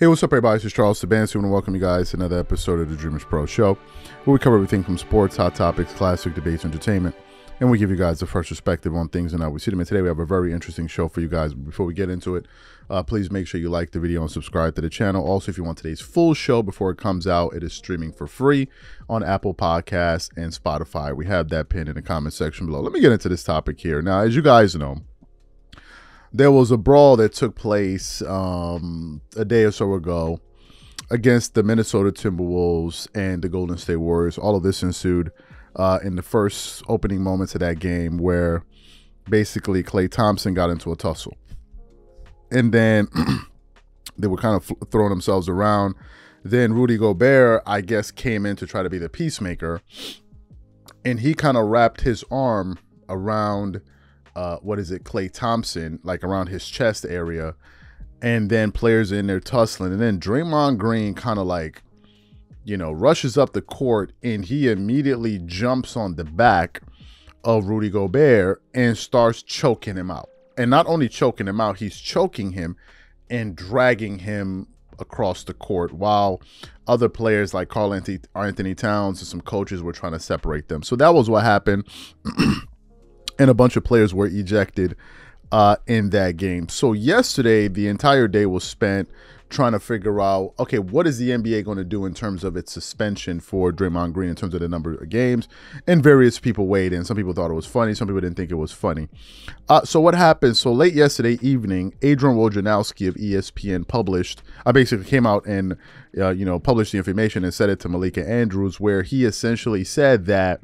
Hey, what's up, everybody? This is Charles Sabancy. I want to welcome you guys to another episode of the Dreamers Pro Show, where we cover everything from sports, hot topics, classic debates, entertainment, and we give you guys the first perspective on things and how we see them. And today we have a very interesting show for you guys. Before we get into it, please make sure you like the video and subscribe to the channel. Also, if you want today's full show before it comes out, it is streaming for free on Apple Podcasts and Spotify. We have that pinned in the comment section below. Let me get into this topic here. Now, as you guys know, there was a brawl that took place a day or so ago against the Minnesota Timberwolves and the Golden State Warriors. All of this ensued in the first opening moments of that game, where basically Klay Thompson got into a tussle. And then they were kind of throwing themselves around. Then Rudy Gobert, I guess, came in to try to be the peacemaker. And he kind of wrapped his arm around Klay Thompson, like around his chest area, and then players in there tussling, and then Draymond Green kind of like, you know, rushes up the court, and he immediately jumps on the back of Rudy Gobert and starts choking him out. And not only choking him out, he's choking him and dragging him across the court, while other players like Karl-Anthony Towns and some coaches were trying to separate them. So that was what happened. And a bunch of players were ejected in that game. So yesterday, the entire day was spent trying to figure out, okay, what is the NBA going to do in terms of its suspension for Draymond Green in terms of the number of games? And various people weighed in. Some people thought it was funny. Some people didn't think it was funny. So what happened? So late yesterday evening, Adrian Wojnarowski of ESPN published, basically came out and, you know, published the information and said it to Malika Andrews, where he essentially said that,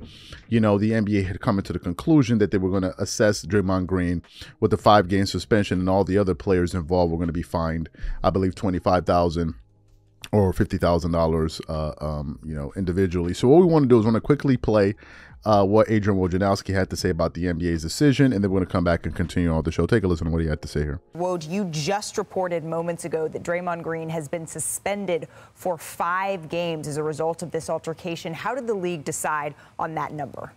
you know, the NBA had come into the conclusion that they were going to assess Draymond Green with the 5-game suspension, and all the other players involved were going to be fined, I believe, $25,000 or $50,000, you know, individually. So what we want to do is want to quickly play what Adrian Wojnarowski had to say about the NBA's decision, and then we're going to come back and continue on the show. Take a listen to what he had to say here. Woj, you just reported moments ago that Draymond Green has been suspended for 5 games as a result of this altercation. How did the league decide on that number?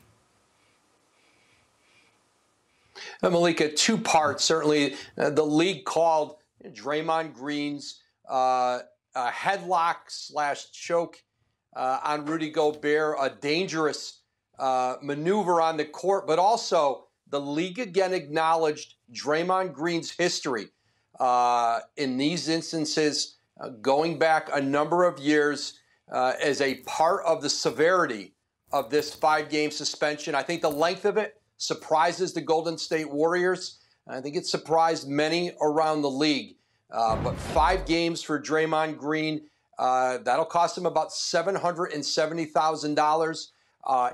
Malika, 2 parts. Certainly, the league called Draymond Green's headlock/choke on Rudy Gobert a dangerous maneuver on the court, but also the league again acknowledged Draymond Green's history in these instances, going back a number of years, as a part of the severity of this 5-game suspension. I think the length of it surprises the Golden State Warriors. I think it surprised many around the league. But 5 games for Draymond Green, that'll cost him about $770,000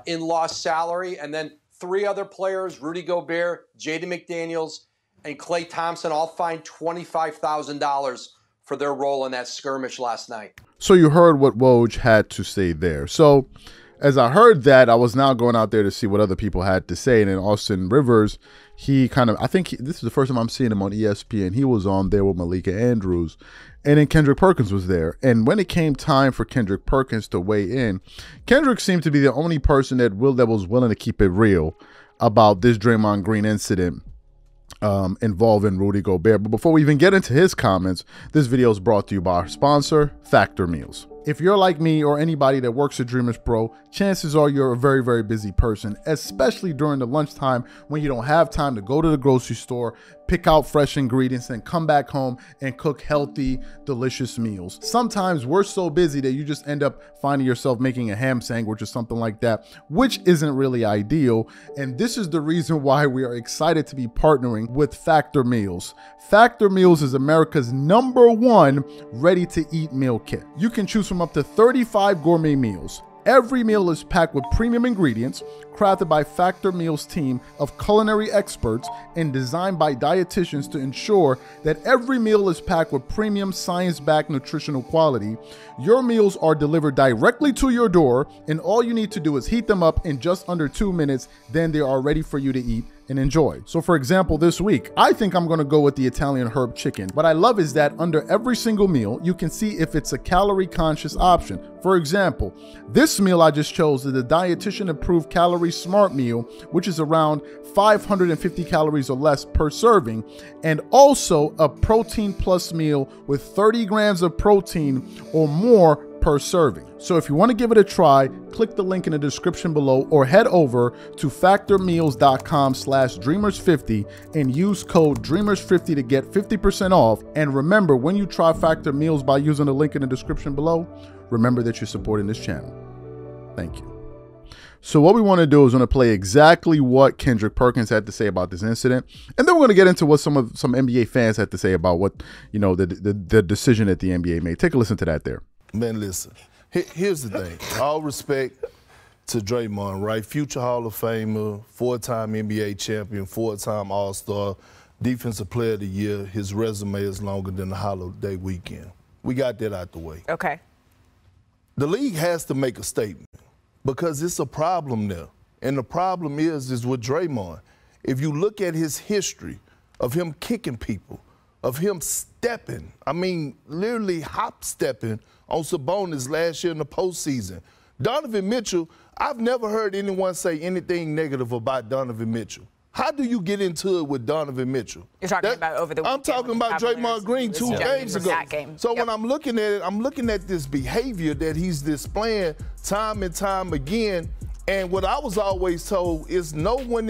in lost salary. And then 3 other players, Rudy Gobert, Jaden McDaniels, and Klay Thompson, all fined $25,000 for their role in that skirmish last night. So you heard what Woj had to say there. So as I heard that, I was now going out there to see what other people had to say. And then Austin Rivers, he kind of, I think this is the first time I'm seeing him on ESPN. He was on there with Malika Andrews. And then Kendrick Perkins was there. And when it came time for Kendrick Perkins to weigh in, Kendrick seemed to be the only person that was willing to keep it real about this Draymond Green incident involving Rudy Gobert. But before we even get into his comments, this video is brought to you by our sponsor, Factor Meals. If you're like me or anybody that works at Dreamers Pro, chances are you're a very, very busy person, especially during the lunchtime when you don't have time to go to the grocery store, pick out fresh ingredients, and come back home and cook healthy, delicious meals. Sometimes we're so busy that you just end up finding yourself making a ham sandwich or something like that, which isn't really ideal. And this is the reason why we are excited to be partnering with Factor Meals. Factor Meals is America's #1 ready-to-eat meal kit. You can choose from up to 35 gourmet meals. Every meal is packed with premium ingredients, crafted by Factor Meals team of culinary experts and designed by dietitians to ensure that every meal is packed with premium science-backed nutritional quality. Your meals are delivered directly to your door, and all you need to do is heat them up in just under 2 minutes. Then they are ready for you to eat and enjoy. So for example, this week, I think I'm gonna go with the Italian herb chicken. What I love is that under every single meal, you can see if it's a calorie conscious option. For example, this meal I just chose is the dietitian approved calorie smart meal, which is around 550 calories or less per serving, and also a protein plus meal with 30 grams of protein or more per serving. So if you want to give it a try, click the link in the description below or head over to factormeals.com/dreamers50 and use code dreamers50 to get 50% off. And remember, when you try Factor Meals by using the link in the description below, remember that you're supporting this channel. Thank you. So what we want to do is want to play exactly what Kendrick Perkins had to say about this incident, and then we're going to get into what some NBA fans had to say about what, you know, the decision that the NBA made. Take a listen to that there. Man, listen, here's the thing. All respect to Draymond, right? Future Hall of Famer, four-time NBA champion, four-time All-Star, Defensive Player of the Year. His resume is longer than the holiday weekend. We got that out the way. Okay. The league has to make a statement, because it's a problem there. And the problem is with Draymond. If you look at his history of him kicking people, of him stepping, I mean, literally hop-stepping on Sabonis last year in the postseason. Donovan Mitchell, I've never heard anyone say anything negative about Donovan Mitchell. How do you get into it with Donovan Mitchell? You're talking about over the weekend. I'm talking about Draymond Green 2 games ago. So when I'm looking at it, I'm looking at this behavior that he's displaying time and time again. And what I was always told is no one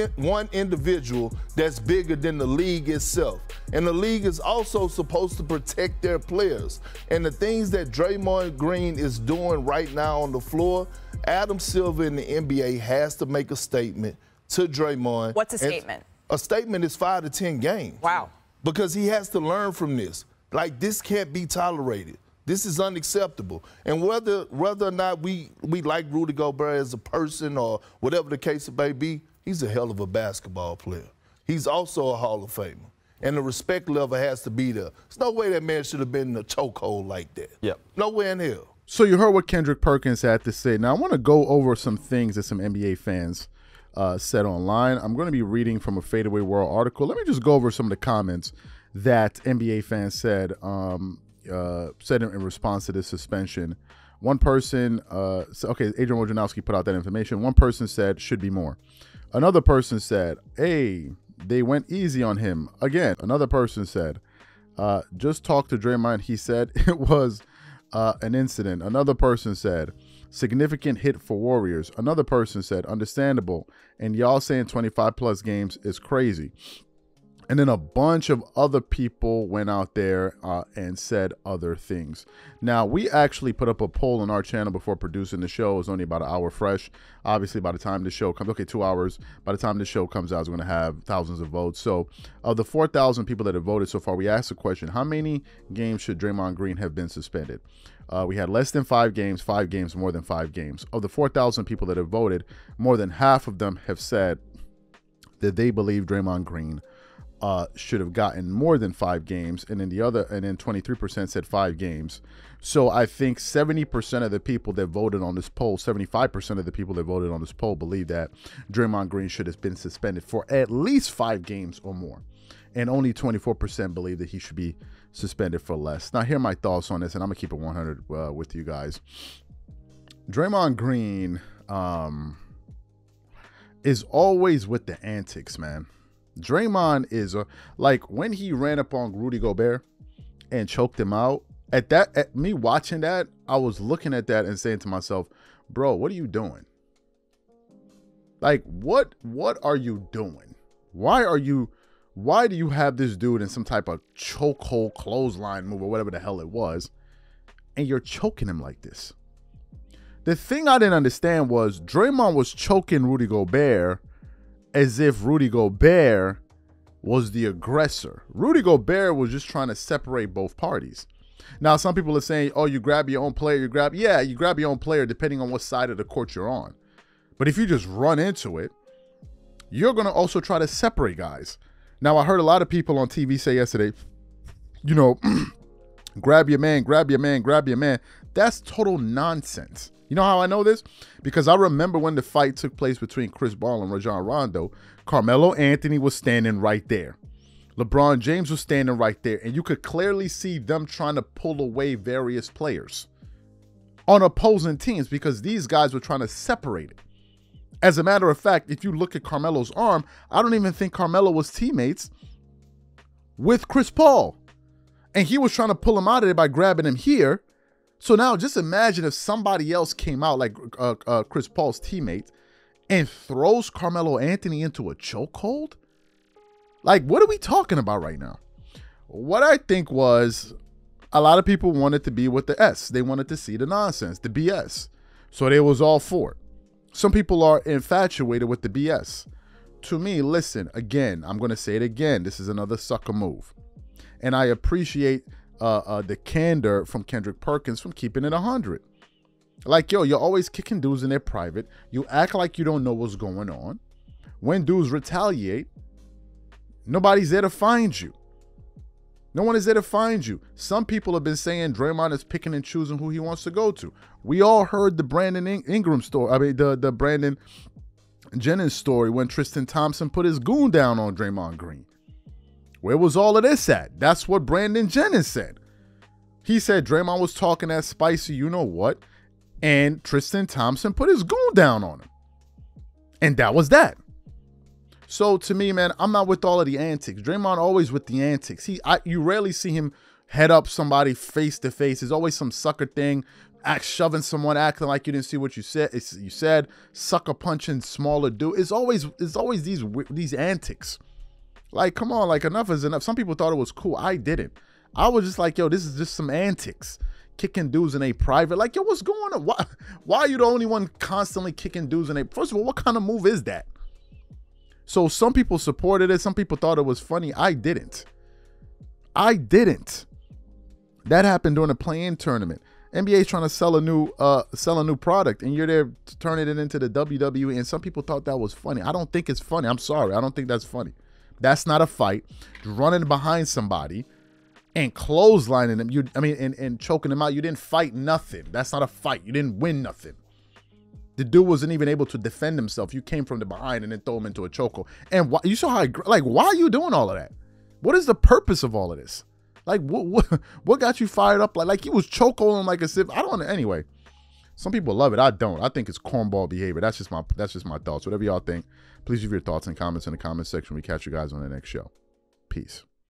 individual that's bigger than the league itself. And the league is also supposed to protect their players. And the things that Draymond Green is doing right now on the floor, Adam Silver in the NBA has to make a statement to Draymond. What's a statement? A statement is 5 to 10 games. Wow. Because he has to learn from this. Like, this can't be tolerated. This is unacceptable. And whether or not we like Rudy Gobert as a person or whatever the case may be, he's a hell of a basketball player. He's also a Hall of Famer. And the respect level has to be there. There's no way that man should have been in a chokehold like that. Yep. Nowhere in hell. So you heard what Kendrick Perkins had to say. Now I want to go over some things that some NBA fans said online. I'm going to be reading from a Fadeaway World article. Let me just go over some of the comments that NBA fans said. Said in response to this suspension. One person, okay, Adrian Wojnarowski put out that information. One person said, should be more. Another person said, hey, they went easy on him again. Another person said, just talk to Draymond. He said it was an incident. Another person said, significant hit for Warriors. Another person said, understandable. And y'all saying 25 plus games is crazy. And then a bunch of other people went out there and said other things. Now, we actually put up a poll on our channel before producing the show. It was only about an hour fresh. Obviously, by the time the show comes, okay, 2 hours. By the time the show comes out, it's going to have thousands of votes. So of the 4,000 people that have voted so far, we asked the question, how many games should Draymond Green have been suspended? We had less than 5 games, 5 games, more than 5 games. Of the 4,000 people that have voted, more than half of them have said that they believe Draymond Green should have gotten more than 5 games, and then 23% said 5 games. So I think 70% of the people that voted on this poll, 75% of the people that voted on this poll believe that Draymond Green should have been suspended for at least 5 games or more, and only 24% believe that he should be suspended for less. Now, here are my thoughts on this, and I'm gonna keep it 100 with you guys. Draymond Green is always with the antics, man. Draymond is like, when he ran up on Rudy Gobert and choked him out, at me watching that, I was looking at that and saying to myself, bro, what are you doing? Like, what are you doing? Why do you have this dude in some type of chokehold clothesline move or whatever the hell it was, and you're choking him like this? The thing I didn't understand was Draymond was choking Rudy Gobert as if Rudy Gobert was the aggressor. Rudy Gobert was just trying to separate both parties. Now, some people are saying, oh, you grab your own player, you grab your own player depending on what side of the court you're on. But if you just run into it, you're gonna also try to separate guys. Now, I heard a lot of people on TV say yesterday, you know, grab your man, grab your man, grab your man. That's total nonsense. You know how I know this? Because I remember when the fight took place between Chris Paul and Rajon Rondo, Carmelo Anthony was standing right there. LeBron James was standing right there, and you could clearly see them trying to pull away various players on opposing teams because these guys were trying to separate it. As a matter of fact, if you look at Carmelo's arm, I don't even think Carmelo was teammates with Chris Paul. And he was trying to pull him out of there by grabbing him here. So now just imagine if somebody else came out, like Chris Paul's teammate, and throws Carmelo Anthony into a chokehold. Like, what are we talking about right now? What I think was a lot of people wanted to be with the S. They wanted to see the nonsense, the BS. So they was all for it. Some people are infatuated with the BS. To me, listen, again, I'm going to say it again. This is another sucker move. And I appreciate the candor from Kendrick Perkins from keeping it 100. Like, yo, you're always kicking dudes in their private. You act like you don't know what's going on. When dudes retaliate, nobody's there to find you. No one is there to find you. Some people have been saying Draymond is picking and choosing who he wants to go to. We all heard the Brandon Ingram story. I mean, the Brandon Jennings story when Tristan Thompson put his goon down on Draymond Green. Where was all of this at? That's what Brandon Jennings said. He said Draymond was talking that spicy, you know what? And Tristan Thompson put his goon down on him. And that was that. So to me, man, I'm not with all of the antics. Draymond always with the antics. You rarely see him head up somebody face to face. There's always some sucker thing, shoving someone, acting like you didn't see what you said. Sucker punching smaller dude. It's always these antics. Like, come on, like enough is enough. Some people thought it was cool. I didn't. I was just like, yo, this is just some antics. Kicking dudes in a private. Like, yo, what's going on? Why are you the only one constantly kicking dudes in a? First of all, what kind of move is that? So some people supported it. Some people thought it was funny. I didn't. That happened during a play-in tournament. NBA's trying to sell a new product, and you're there turning it into the WWE, and some people thought that was funny. I don't think it's funny. I'm sorry. I don't think that's funny. That's not a fight. You're running behind somebody and clotheslining them. And choking them out. You didn't fight nothing. That's not a fight. You didn't win nothing. The dude wasn't even able to defend himself. You came from the behind and then throw him into a chokehold. And why, you saw how, like, why are you doing all of that? What is the purpose of all of this? Like, what got you fired up? Like he was chokeholding like a sip. I don't know. Anyway, some people love it. I don't. I think it's cornball behavior. That's just my thoughts. Whatever y'all think, please leave your thoughts and comments in the comment section. We catch you guys on the next show. Peace.